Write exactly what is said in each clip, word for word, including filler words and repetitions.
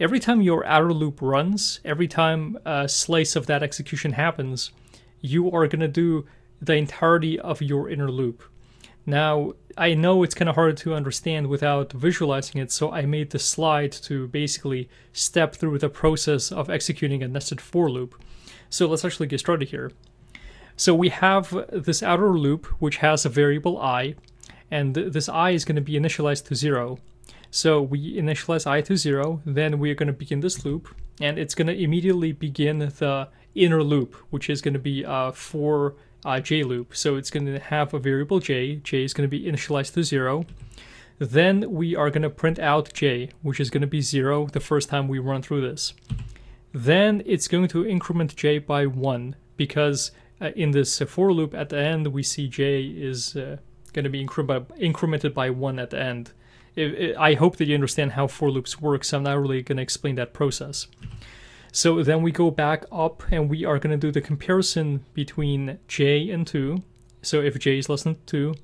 every time your arrow loop runs, every time a slice of that execution happens, you are going to do the entirety of your inner loop. Now, I know it's kind of hard to understand without visualizing it, so I made this slide to basically step through the process of executing a nested for loop. So let's actually get started here. So we have this outer loop, which has a variable I, and this I is going to be initialized to zero. So we initialize I to zero, then we're going to begin this loop, and it's going to immediately begin the inner loop, which is going to be uh, for Uh, j loop. So it's going to have a variable j. J is going to be initialized to zero. Then we are going to print out j, which is going to be zero the first time we run through this. Then it's going to increment j by one, because uh, in this uh, for loop at the end we see j is uh, going to be incre incremented by one at the end. It, it, I hope that you understand how for loops work, so I'm not really going to explain that process. So then we go back up and we are going to do the comparison between j and two. So if j is less than two,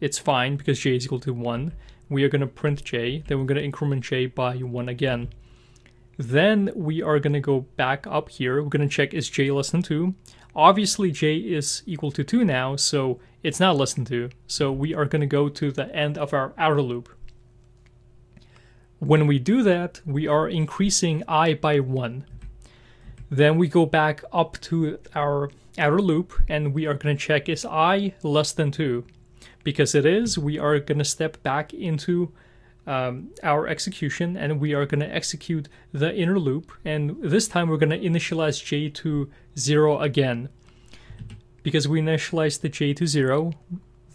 it's fine because j is equal to one. We are going to print j, then we're going to increment j by one again. Then we are going to go back up here. We're going to check is j less than two. Obviously j is equal to two now, so it's not less than two. So we are going to go to the end of our outer loop. When we do that, we are increasing I by one. Then we go back up to our outer loop and we are going to check is I less than two. Because it is, we are going to step back into um, our execution and we are going to execute the inner loop. And this time we're going to initialize j to zero again. Because we initialized the j to zero,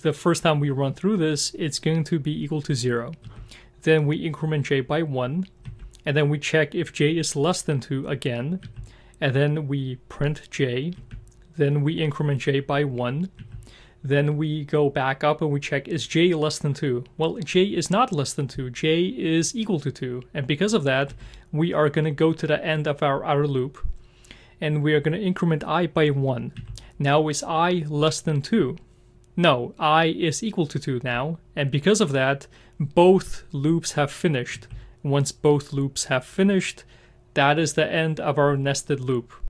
the first time we run through this, it's going to be equal to zero. Then we increment j by one, and then we check if j is less than two again, and then we print j, then we increment j by one, then we go back up and we check is j less than two. Well, j is not less than two, j is equal to two, and because of that, we are going to go to the end of our outer loop, and we are going to increment I by one. Now is I less than two? No, I is equal to two now, and because of that, both loops have finished. Once both loops have finished, that is the end of our nested loop.